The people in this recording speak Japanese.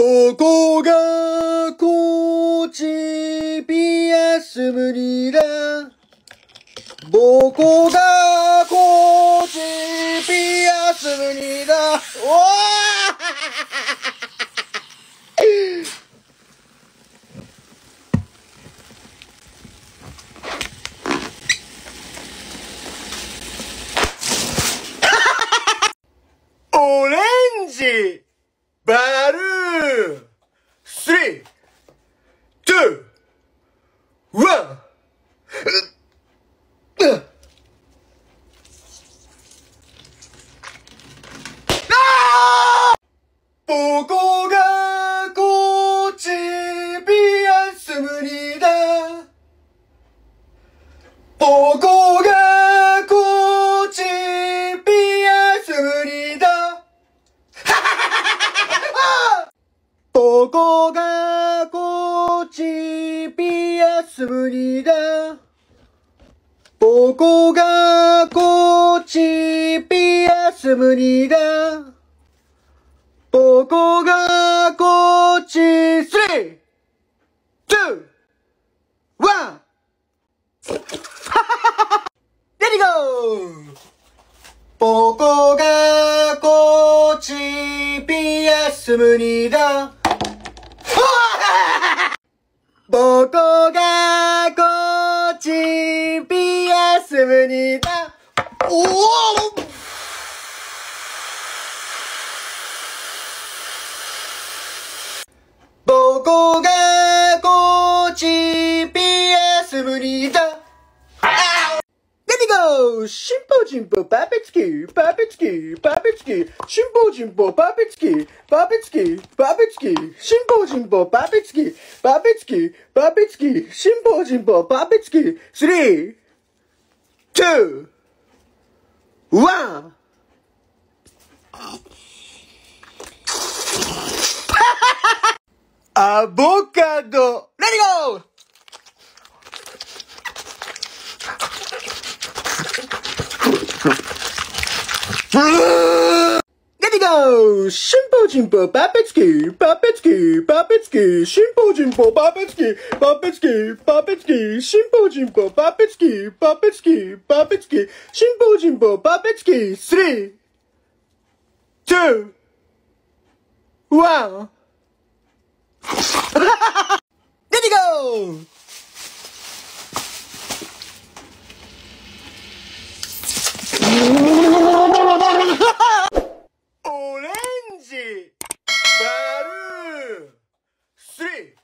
ここがコチピアスブリラ。ここがコチピアスブリラ。おお。オレンジ。バルー。3 2 1ここがコチピアスブリだ。ここがコチピアスブリだ。ここがコチピアスブリだ。ここがコチピアスブリだ。ここがコチ3 2 1 レディゴー。ここがコチピアスブリだ。僕がコチピアスブリだ。おお。僕がコチピアスブリだ。レディゴー。シンポジンポパペツキーパペツキーパペツキーシンポジンポパペツキーパペツキーパペツキーシンポジンポパペツキーパペツキーパペツキーシンポジンポパペツキー 3 2 1 アボカドレディゴー。レディゴー。シンポジンポパペツキーパペツキーパペツキーシンポジンポパペツキーパペツキーパペツキーシンポジンポパペツキーパペツキーパペツキーシンポジンポパペツキー 3 2 1 レディゴー。オレンジバルー 3